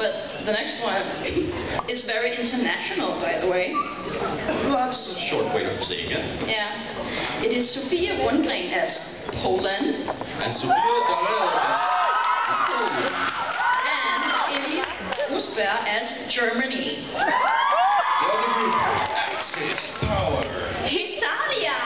but the next one is very international, by the way. Well, that's a short way of saying it. Yeah. It is Sophia Wundgren as Poland. And Sophia Darlene as Poland. And it is Husberg as Germany. The other group, Axis Power. Italia!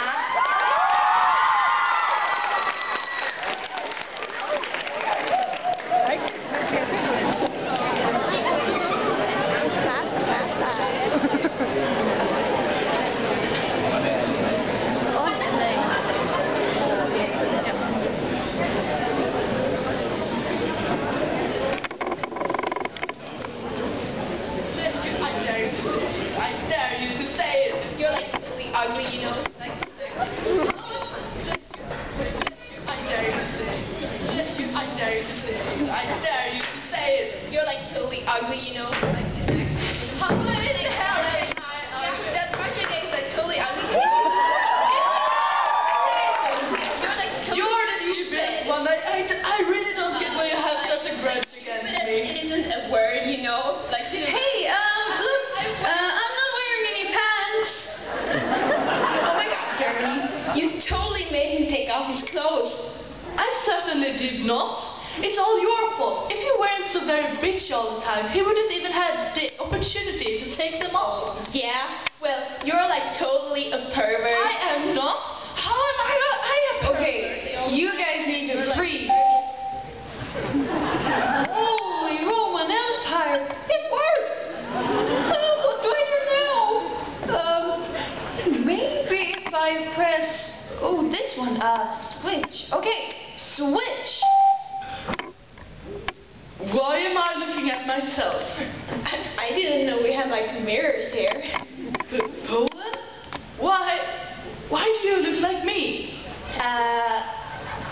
Did not. It's all your fault. If you weren't so very bitch all the time, he wouldn't even have the opportunity to take them off. Yeah? Well, you're like totally a pervert. I am not. How am I a pervert? Okay, you guys need to freeze. Holy Roman Empire! It worked! What do I do now? Maybe if I press... Oh, this one. Switch. Okay. Switch! Why am I looking at myself? I didn't know we had like mirrors here. But Poland? Why do you look like me?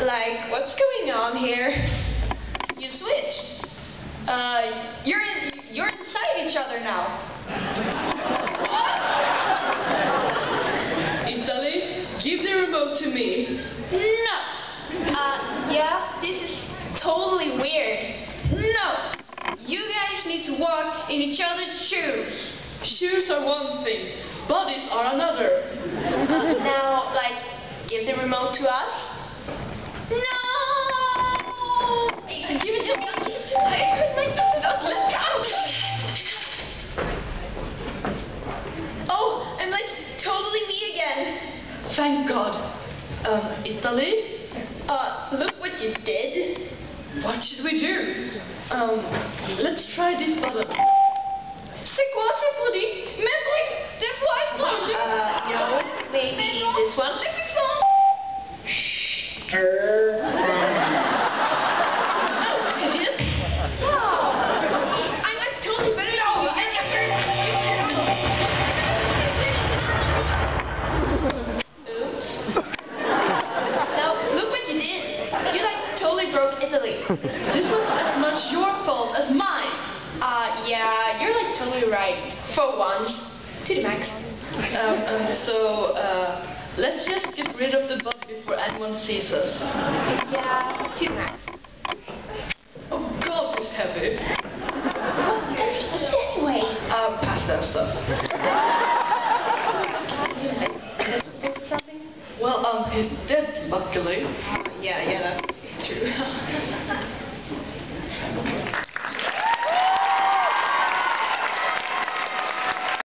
Like what's going on here? You switched. You're inside each other now. What? Italy, give the remote to me. No. Yeah, this is totally weird. No! You guys need to walk in each other's shoes. Shoes are one thing, bodies are another. Now, like, give the remote to us? No! Give it to me, I'll give it to me. I put my nose out, let go! Oh, I'm like totally me again. Thank God. Italy? Look what you did. What should we do? Let's try this button. No, maybe this one. Olympic song. No, you didn't. No. I'm like totally better. No, I got there. Oops. Broke Italy. This was as much your fault as mine. Yeah, you're like totally right. For once. To the max. Let's just get rid of the bug before anyone sees us. Yeah, to the max. Oh God, it's heavy. What does he eat anyway? Pasta and stuff. Well, he's dead, luckily. Yeah, that's true.